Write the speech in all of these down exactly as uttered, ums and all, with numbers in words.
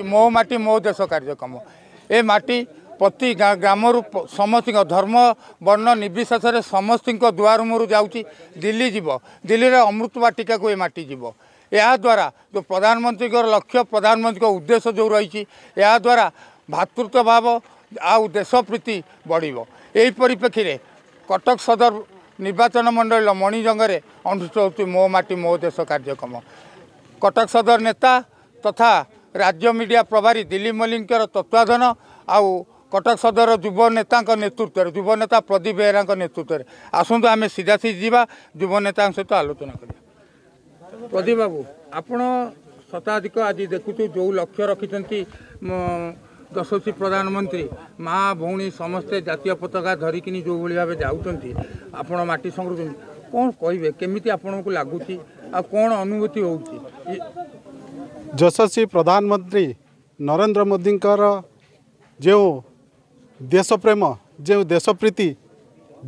मो माटी मो देश कार्यक्रम ए माटी प्रति ग्राम समस्त धर्म वर्ण निर्विशेष समस्त दुआरुमु जाऊँगी दिल्ली जीव दिल्ली में अमृतवा टीका को ये माटी जीव या द्वारा जो प्रधानमंत्री लक्ष्य प्रधानमंत्री उद्देश्य जो रही या द्वारा भातृत्व भाव आउ देश प्रीति बढ़ो। यही परिप्रेक्षी में कटक सदर निर्वाचन मंडल मणिजंगे अनुष्ठित होती मो माटी मो देश कार्यक्रम कटक सदर नेता तथा राज्य मीडिया प्रभारी दिलीप मल्लिक तत्वाधान आउ कटक सदर युव नेता नेतृत्व युव नेता प्रदीप बेहरा नेतृत्व में आसतु आम सीधा सीधी जावा युव नेता सहित आलोचना कर। प्रदीप बाबू आपण शताधिक आज देखु जो लक्ष्य रखिंट यशस्वी प्रधानमंत्री माँ भौणी समस्ते जातीय पताका धरिक जो भाव जाऊँगी आपण माटी संग्रह कौन कहे केमी आपन को लगुच कौन अनुभूति होती। यशस्वी प्रधानमंत्री नरेंद्र मोदी जो देश प्रेम जो देश प्रीति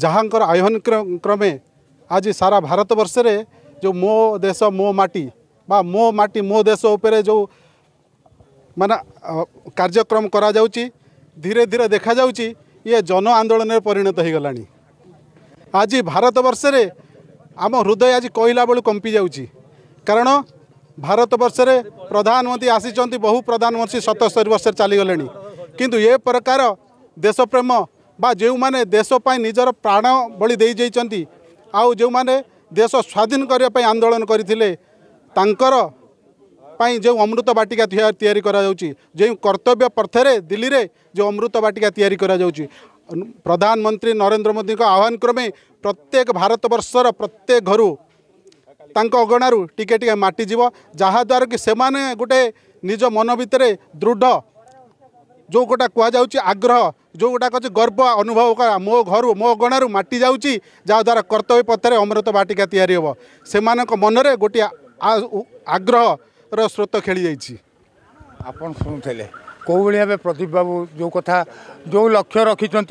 जहाँ आह्वान क्रमे आज सारा भारत वर्ष रे जो मो देश मो माटी बा मो माटी मो देश उपरे जो माना कार्यक्रम करा जाउची धीरे धीरे देखा जाउची ये जन आंदोलन रे परिणत हो गलानी। आज भारत वर्ष रे आम हृदय आज कोइला बेलू कंपी जाउची कारण भारत वर्ष रे प्रधानमंत्री आसीचंती बहु प्रधानमंत्री सतहत्तर वर्ष चली गलेनी किंतु ये प्रकार देश प्रेम बा जो माने देश पय निजर प्राण बलि देई जैचंती आउ जो माने देश स्वाधीन करने पर आंदोलन करथिले तांकर पाई जो अमृत बाटिका तैयारी करा जाउची जो कर्तव्य पथरे दिल्ली रे जो अमृत बाटिका तैयारी करा जाउची प्रधानमंत्री नरेंद्र मोदी का आह्वान क्रमे प्रत्येक भारत वर्षर प्रत्येक घर तांको अगणारू टिके टिके माटी जीव जहाद्वारा कि सेमाने गोटे निज मन भितर दृढ़ जो गोटा कहुच आग्रह जो गोटा कह गर्व अनुभव कर मो घर मो अगणारू माटी जाऊँगी जहाद्वारा कर्तव्य पथरे अमृत बाटिका तैयारी हो से मनरे गोटे आग्रहर स्रोत खेली जाइए। आपन सुनुले कौ भाव प्रदीप बाबू जो कथा जो लक्ष्य रखिंट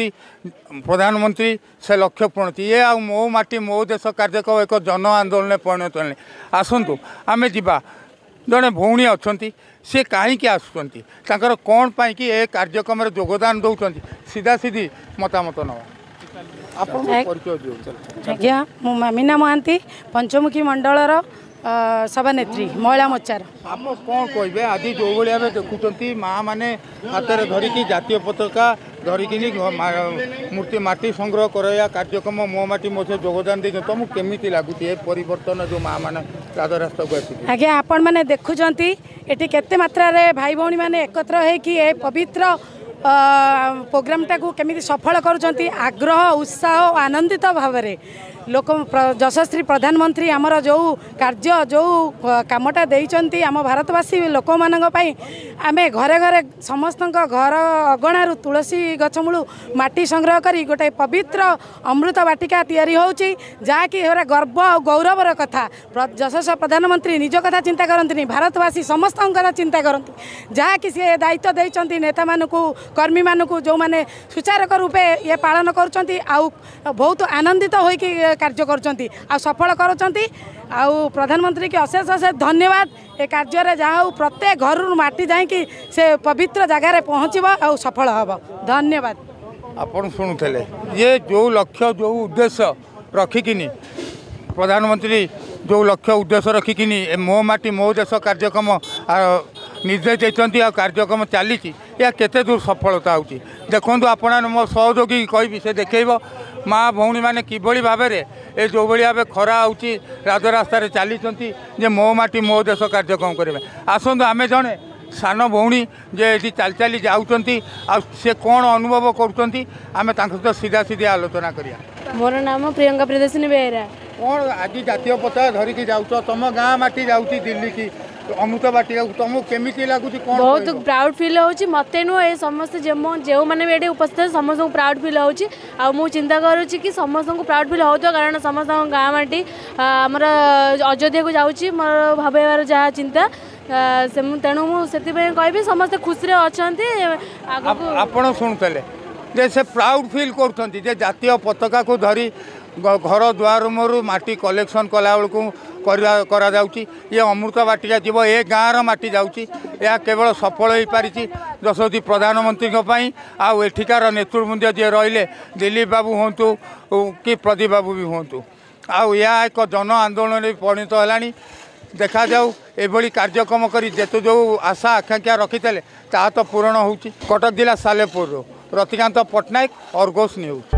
प्रधानमंत्री से लक्ष्य पूर्णति ये आ मो माटी मो देश कार्यक्रम एक जन आंदोलन परिणत होने आसतु आम जावा जड़े भौणी अच्छा सी कहीं आसुँचर कौन पाई कि ये कार्यक्रम जोगदान दौरान सीधा सीधी मतामत ना आज्ञा मु मामिना महांती पंचमुखी मंडल सभानेत्री महिला मोर्चार आम कौन कहे आज जो भाव देखुं माँ मैंने हाथ में धरिकी जातीय पताका धरिकी मूर्ति माटी संग्रह कराया कार्यक्रम मो माटी मो से योगदान दे तुमको केमी लगुच परिवर्तन जो माँ मैंने राजरास्ता आज्ञा आपण मैंने देखुं ये केते मात्रा भाई भौणी मैंने एकत्र हो पवित्र प्रोग्रामटा को केमी सफल करुँच आग्रह उत्साह आनंदित भाव में लोक यशस्वी प्रधानमंत्री आमर जो कार्य जो कामटा देइचंती आम भारतवासी लोक मानी आम घरे घरे समस्त घर अगणारू तुलसी गछमूलू माटी संग्रह करी गोटे पवित्र अमृत बाटिका तैयारी होउची जाकि हेरा गर्व और गौरवर कथा यशस्वी प्रधानमंत्री निज कथा चिंता करंतनी भारतवासी समस्त चिंता करती जहाँकि सी दायित्व देइचंती नेता मानकू कर्मी मानकू जो माने सुचारक रूपे ये पालन करुँचंती आउ बहुत आनंदित होइकी कार्य करचंती आ सफल करचंती आ प्रधानमंत्री के अशेष अशेष धन्यवाद ए कार्य रे जाऊ प्रत्येक घर माटी जाई कि से पवित्र जगार पहुँचब आ सफल हम धन्यवाद। आपन सुनुले ये जो लक्ष्य जो उद्देश्य रखिकिनी प्रधानमंत्री जो लक्ष्य उद्देश्य रखिकिनी मो माटी मो देश कार्यक्रम निर्देश देती आ कार्यक्रम चली या केते दूर सफलता होती देखूँ आपण मो सहयोगी कह से देखो माँ भौणी मैंने किभली भाव ये जो भाव खरा होती राजरास्तार चली मो माटी मो देश कार्यक्रम करेंगे आसतु आम जड़े सान भौणी जे ये चल चली जाऊँगी से कौन अनुभव करें सहित सीधा सीधी आलोचना करा। मोर नाम प्रियंका प्रदर्शनी बेहरा कौन आज जातीय पता धरिकी जाऊ तुम गाँ माटी जाऊँगी दिल्ली की अमृत बाटिका तुमको केमी लगुच बहुत प्राउड फील होची मत नुह समस्त जो मैंने भी ये उपस्थित समस्त प्राउड फील होची आ मु चिंता करुच्ची कि समस्त को प्राउड फील हो कारण समस्त गाँ माटी आम अयोध्या को जाऊँगी मोर भाव जहाँ चिंता तेणु मुझे कह समस्त खुशी अच्छा आपड़ शुणुले से प्राउड फील कर जातीय पताका को धरी घर द्वार मुहर माटी कलेक्शन कला बेलू ये अमृत बाटिका जीव ए गाँवर मटी जावल सफल हो पारी जसोदी प्रधानमंत्री आठिकार नेतृवृंद जी रे दिलीप बाबू हूँ कि प्रदीप बाबू भी हूँ आउ या एक जन आंदोलन में परिणत है। देखा जाऊ एभली कार्यक्रम करी जेतु जो आशा आकांक्षा रखी थे ता तो पूरण हो। कटक जिला सालेपुर रतिकांत पट्टनायक अर्गस न्यूज।